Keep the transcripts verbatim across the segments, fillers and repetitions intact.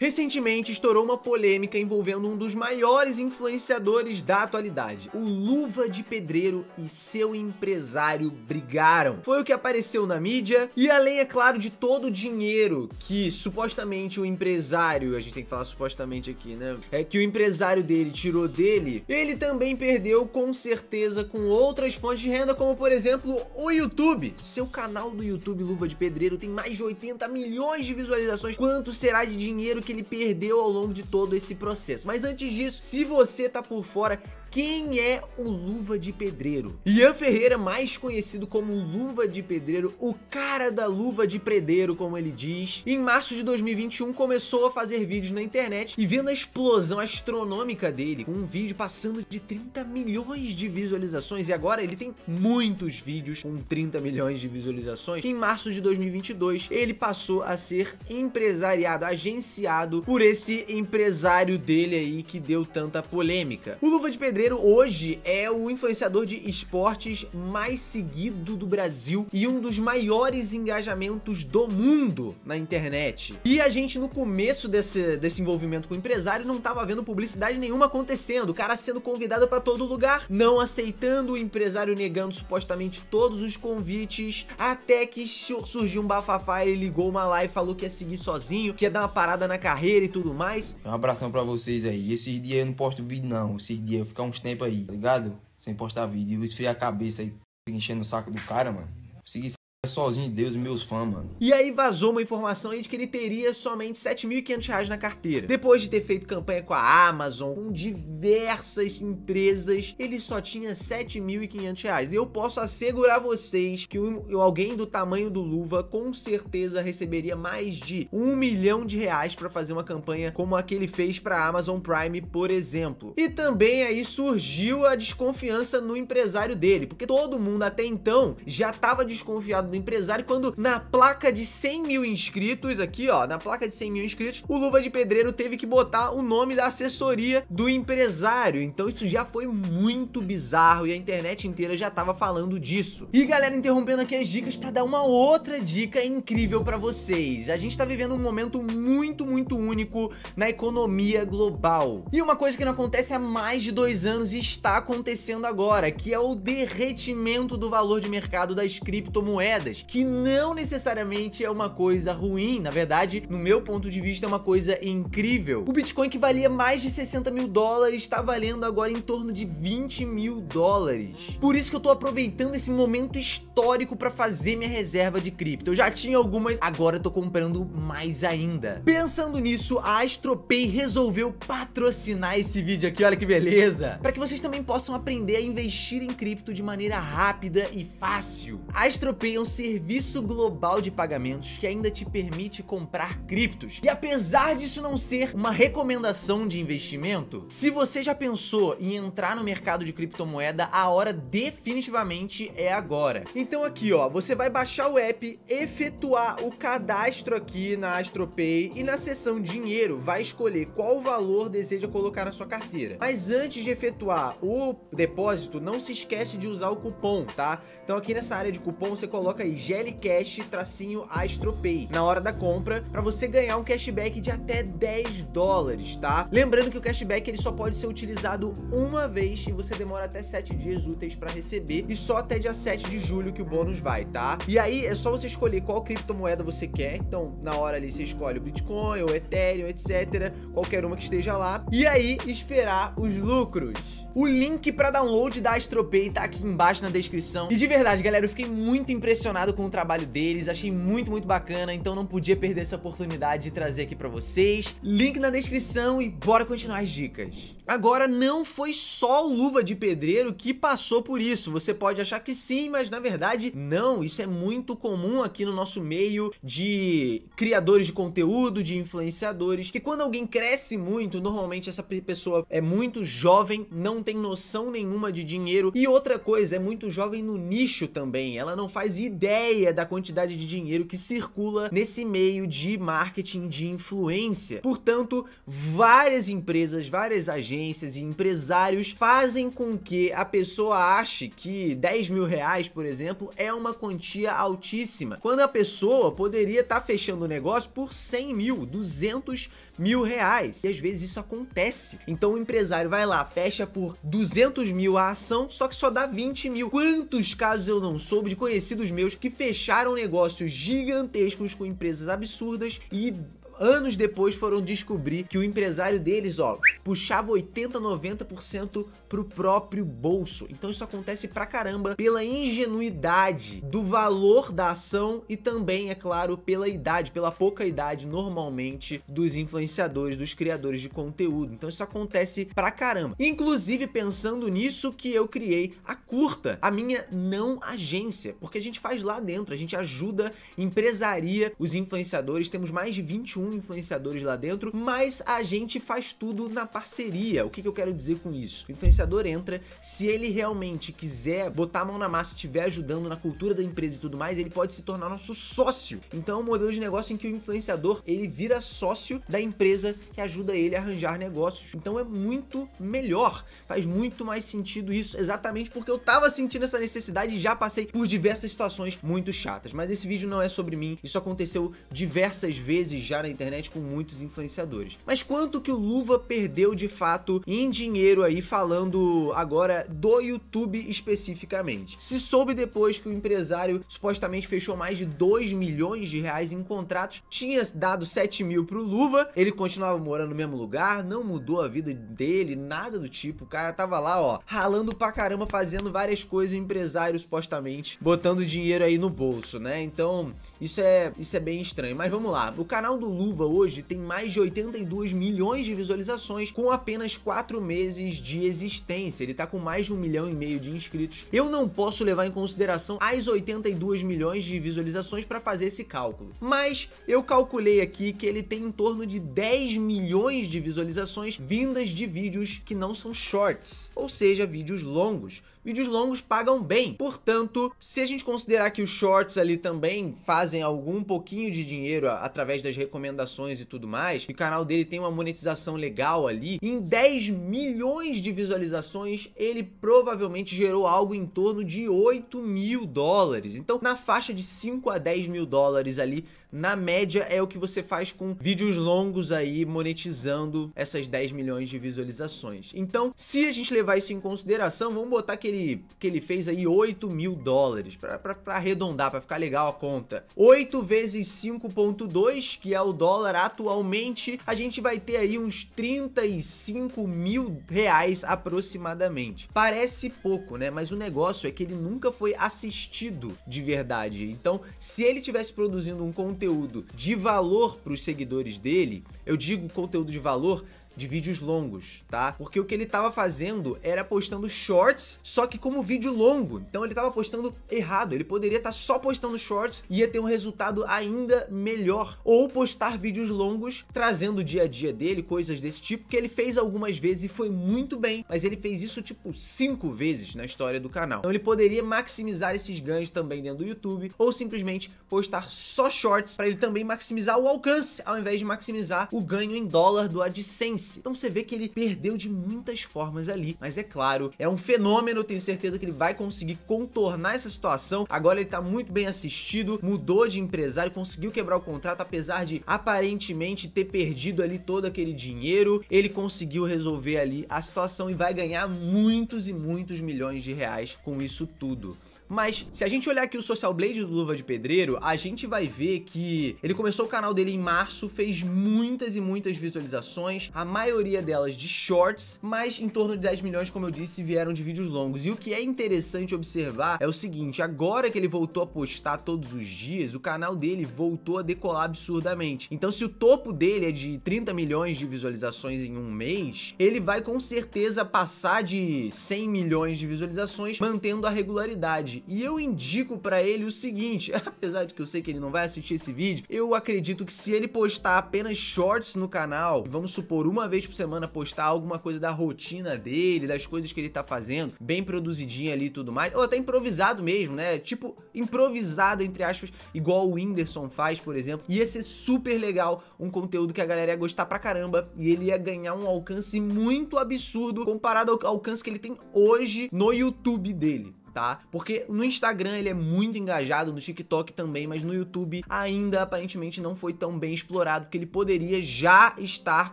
Recentemente estourou uma polêmica envolvendo um dos maiores influenciadores da atualidade. O Luva de Pedreiro e seu empresário brigaram. Foi o que apareceu na mídia e além, é claro, de todo o dinheiro que supostamente o empresário, a gente tem que falar supostamente aqui, né? É que o empresário dele tirou dele, ele também perdeu com certeza com outras fontes de renda, como por exemplo o YouTube. Seu canal do YouTube Luva de Pedreiro tem mais de oitenta milhões de visualizações. Quanto será de dinheiro que que ele perdeu ao longo de todo esse processo? Mas antes disso, se você tá por fora, quem é o Luva de Pedreiro? Ian Ferreira, mais conhecido como Luva de Pedreiro, o cara da luva de pedreiro, como ele diz, em março de dois mil e vinte e um começou a fazer vídeos na internet e vendo a explosão astronômica dele, com um vídeo passando de trinta milhões de visualizações, e agora ele tem muitos vídeos com trinta milhões de visualizações, em março de dois mil e vinte e dois ele passou a ser empresariado, agenciado por esse empresário dele aí que deu tanta polêmica. O Luva de Pedreiro hoje é o influenciador de esportes mais seguido do Brasil e um dos maiores engajamentos do mundo na internet. E a gente, no começo desse, desse envolvimento com o empresário, não tava vendo publicidade nenhuma acontecendo, o cara sendo convidado pra todo lugar, não aceitando, o empresário negando supostamente todos os convites, até que surgiu um bafafá, ele ligou uma live, falou que ia seguir sozinho, que ia dar uma parada na carreira e tudo mais. Um abração pra vocês aí, esses dias eu não posto vídeo não, esses dias eu ficar uns tempos aí, tá ligado? Sem postar vídeo, esfriar a cabeça aí, enchendo o saco do cara, mano. Consegui sozinho, Deus e meus fãs, mano. E aí vazou uma informação aí de que ele teria somente sete mil e quinhentos reais na carteira. Depois de ter feito campanha com a Amazon, com diversas empresas, ele só tinha sete mil e quinhentos reais. Eu posso assegurar vocês que um, alguém do tamanho do Luva com certeza receberia mais de um milhão de reais pra fazer uma campanha como a que ele fez pra Amazon Prime, por exemplo. E também aí surgiu a desconfiança no empresário dele, porque todo mundo até então já tava desconfiado do empresário, quando na placa de cem mil inscritos, aqui ó, na placa de cem mil inscritos, o Luva de Pedreiro teve que botar o nome da assessoria do empresário, então isso já foi muito bizarro e a internet inteira já tava falando disso. E galera, interrompendo aqui as dicas pra dar uma outra dica incrível pra vocês, a gente tá vivendo um momento muito, muito único na economia global, e uma coisa que não acontece há mais de dois anos está acontecendo agora, que é o derretimento do valor de mercado das criptomoedas, que não necessariamente é uma coisa ruim, na verdade, no meu ponto de vista é uma coisa incrível. O Bitcoin, que valia mais de sessenta mil dólares, está valendo agora em torno de vinte mil dólares. Por isso que eu tô aproveitando esse momento histórico para fazer minha reserva de cripto. Eu já tinha algumas, agora eu tô comprando mais ainda. Pensando nisso, a AstroPay resolveu patrocinar esse vídeo aqui, olha que beleza, para que vocês também possam aprender a investir em cripto de maneira rápida e fácil. A AstroPay é um serviço global de pagamentos que ainda te permite comprar criptos. E apesar disso não ser uma recomendação de investimento, se você já pensou em entrar no mercado de criptomoeda, a hora definitivamente é agora. Então aqui ó, você vai baixar o app, efetuar o cadastro aqui na AstroPay e na seção dinheiro vai escolher qual valor deseja colocar na sua carteira. Mas antes de efetuar o depósito, não se esquece de usar o cupom, tá? Então aqui nessa área de cupom você coloca aí gellicash tracinho AstroPay na hora da compra para você ganhar um cashback de até dez dólares, tá? Lembrando que o cashback ele só pode ser utilizado uma vez e você demora até sete dias úteis para receber, e só até dia sete de julho que o bônus vai, tá? E aí é só você escolher qual criptomoeda você quer, então na hora ali você escolhe o Bitcoin, o Ethereum, etcétera, qualquer uma que esteja lá, e aí esperar os lucros. O link para download da AstroPay tá aqui embaixo na descrição. E de verdade, galera, eu fiquei muito impressionado com o trabalho deles, achei muito, muito bacana, então não podia perder essa oportunidade de trazer aqui para vocês. Link na descrição e bora continuar as dicas. Agora, não foi só o Luva de Pedreiro que passou por isso. Você pode achar que sim, mas na verdade não. Isso é muito comum aqui no nosso meio de criadores de conteúdo, de influenciadores, que quando alguém cresce muito, normalmente essa pessoa é muito jovem, não tem noção nenhuma de dinheiro, e outra coisa, é muito jovem no nicho também, ela não faz ideia da quantidade de dinheiro que circula nesse meio de marketing de influência. Portanto, várias empresas, várias agências e empresários fazem com que a pessoa ache que dez mil reais, por exemplo, é uma quantia altíssima, quando a pessoa poderia estar fechando o negócio por cem mil, duzentos mil mil reais. E às vezes isso acontece. Então o empresário vai lá, fecha por duzentos mil a ação, só que só dá vinte mil. Quantos casos eu não soube de conhecidos meus que fecharam negócios gigantescos com empresas absurdas e anos depois foram descobrir que o empresário deles, ó, puxava oitenta, noventa por cento pro próprio bolso. Então isso acontece pra caramba pela ingenuidade do valor da ação e também, é claro, pela idade, pela pouca idade normalmente dos influenciadores, dos criadores de conteúdo. Então isso acontece pra caramba. Inclusive pensando nisso que eu criei a Curta, a minha não agência, porque a gente faz lá dentro, a gente ajuda, empresaria, os influenciadores, temos mais de vinte e um influenciadores lá dentro, mas a gente faz tudo na parceria. O que, que eu quero dizer com isso? O influenciador entra, se ele realmente quiser botar a mão na massa e estiver ajudando na cultura da empresa e tudo mais, ele pode se tornar nosso sócio. Então é um modelo de negócio em que o influenciador, ele vira sócio da empresa que ajuda ele a arranjar negócios. Então é muito melhor, faz muito mais sentido isso, exatamente porque eu tava sentindo essa necessidade e já passei por diversas situações muito chatas. Mas esse vídeo não é sobre mim, isso aconteceu diversas vezes já na internet com muitos influenciadores. Mas quanto que o Luva perdeu de fato em dinheiro aí, falando agora do YouTube especificamente? Se soube depois que o empresário supostamente fechou mais de dois milhões de reais em contratos, tinha dado sete mil pro Luva, ele continuava morando no mesmo lugar, não mudou a vida dele, nada do tipo, o cara tava lá, ó, ralando pra caramba, fazendo várias coisas, o empresário supostamente botando dinheiro aí no bolso, né? Então, isso é, isso é bem estranho. Mas vamos lá, o canal do Luva hoje tem mais de oitenta e dois milhões de visualizações com apenas quatro meses de existência. Ele tá com mais de um milhão e meio de inscritos. Eu não posso levar em consideração as oitenta e dois milhões de visualizações para fazer esse cálculo, mas eu calculei aqui que ele tem em torno de dez milhões de visualizações vindas de vídeos que não são shorts, ou seja, vídeos longos. Vídeos longos pagam bem, portanto, se a gente considerar que os shorts ali também fazem algum pouquinho de dinheiro através das recomendações e tudo mais, e o canal dele tem uma monetização legal ali, em dez milhões de visualizações, ele provavelmente gerou algo em torno de oito mil dólares. Então, na faixa de cinco a dez mil dólares ali, na média, é o que você faz com vídeos longos aí, monetizando essas dez milhões de visualizações. Então, se a gente levar isso em consideração, vamos botar que ele, que ele fez aí oito mil dólares, pra, pra, pra arredondar, pra ficar legal a conta. oito vezes cinco vírgula dois, que é o dólar atualmente, a gente vai ter aí uns trinta e cinco mil reais aproximadamente. Parece pouco, né? Mas o negócio é que ele nunca foi assistido de verdade. Então, se ele tivesse produzindo um conteúdo conteúdo de valor para os seguidores dele, eu digo conteúdo de valor de vídeos longos, tá? Porque o que ele tava fazendo era postando shorts, só que como vídeo longo. Então ele tava postando errado, ele poderia estar só postando shorts e ia ter um resultado ainda melhor. Ou postar vídeos longos, trazendo o dia a dia dele, coisas desse tipo, que ele fez algumas vezes e foi muito bem, mas ele fez isso tipo cinco vezes na história do canal. Então ele poderia maximizar esses ganhos também dentro do YouTube, ou simplesmente postar só shorts, para ele também maximizar o alcance, ao invés de maximizar o ganho em dólar do AdSense. Então você vê que ele perdeu de muitas formas ali, mas é claro, é um fenômeno, eu tenho certeza que ele vai conseguir contornar essa situação. Agora ele tá muito bem assistido, mudou de empresário, conseguiu quebrar o contrato, apesar de aparentemente ter perdido ali todo aquele dinheiro, ele conseguiu resolver ali a situação e vai ganhar muitos e muitos milhões de reais com isso tudo. Mas se a gente olhar aqui o Social Blade do Luva de Pedreiro, a gente vai ver que ele começou o canal dele em março, fez muitas e muitas visualizações, a maioria delas de shorts, mas em torno de dez milhões, como eu disse, vieram de vídeos longos. E o que é interessante observar é o seguinte, agora que ele voltou a postar todos os dias, o canal dele voltou a decolar absurdamente. Então se o topo dele é de trinta milhões de visualizações em um mês, ele vai com certeza passar de cem milhões de visualizações, mantendo a regularidade. E eu indico pra ele o seguinte, apesar de que eu sei que ele não vai assistir esse vídeo, eu acredito que se ele postar apenas shorts no canal, vamos supor uma vez por semana postar alguma coisa da rotina dele, das coisas que ele tá fazendo, bem produzidinha ali e tudo mais, ou até improvisado mesmo, né? Tipo, improvisado entre aspas, igual o Whindersson faz, por exemplo, ia ser super legal, um conteúdo que a galera ia gostar pra caramba e ele ia ganhar um alcance muito absurdo comparado ao alcance que ele tem hoje no YouTube dele. tá? Porque no Instagram ele é muito engajado, no TikTok também, mas no YouTube ainda aparentemente não foi tão bem explorado, porque ele poderia já estar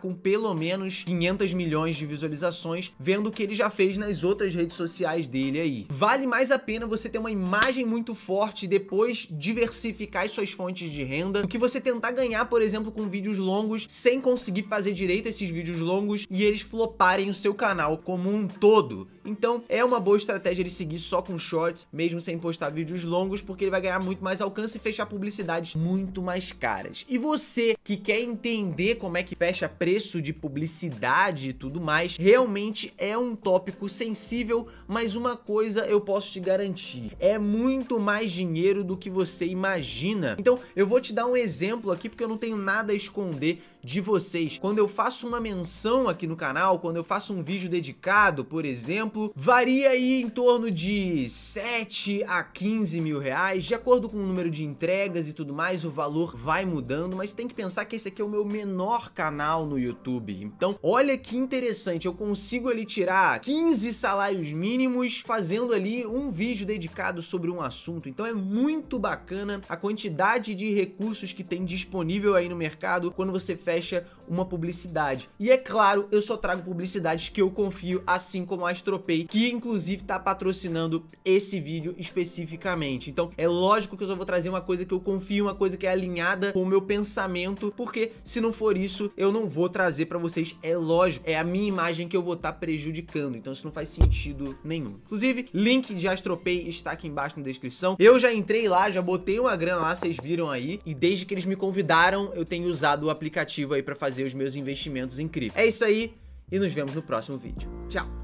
com pelo menos quinhentos milhões de visualizações, vendo o que ele já fez nas outras redes sociais dele aí. Vale mais a pena você ter uma imagem muito forte e depois diversificar as suas fontes de renda, do que você tentar ganhar, por exemplo, com vídeos longos, sem conseguir fazer direito esses vídeos longos e eles floparem o seu canal como um todo. Então é uma boa estratégia ele seguir só com shorts, mesmo sem postar vídeos longos, porque ele vai ganhar muito mais alcance e fechar publicidades muito mais caras. E você que quer entender como é que fecha preço de publicidade e tudo mais, realmente é um tópico sensível, mas uma coisa eu posso te garantir, é muito mais dinheiro do que você imagina. Então eu vou te dar um exemplo aqui, porque eu não tenho nada a esconder de vocês. Quando eu faço uma menção aqui no canal, quando eu faço um vídeo dedicado, por exemplo, varia aí em torno de sete a quinze mil reais, de acordo com o número de entregas e tudo mais, o valor vai mudando, mas tem que pensar que esse aqui é o meu menor canal no YouTube. Então olha que interessante, eu consigo ali tirar quinze salários mínimos fazendo ali um vídeo dedicado sobre um assunto. Então é muito bacana a quantidade de recursos que tem disponível aí no mercado quando você fecha uma publicidade. E é claro, eu só trago publicidades que eu confio, assim como a AstroPay, que inclusive tá patrocinando esse vídeo especificamente. Então é lógico que eu só vou trazer uma coisa que eu confio, uma coisa que é alinhada com o meu pensamento, porque se não for isso eu não vou trazer pra vocês, é lógico, é a minha imagem que eu vou estar prejudicando, então isso não faz sentido nenhum. Inclusive, link de AstroPay está aqui embaixo na descrição, eu já entrei lá, já botei uma grana lá, vocês viram aí, e desde que eles me convidaram eu tenho usado o aplicativo aí pra fazer os meus investimentos em cripto. É isso aí, e nos vemos no próximo vídeo. Tchau!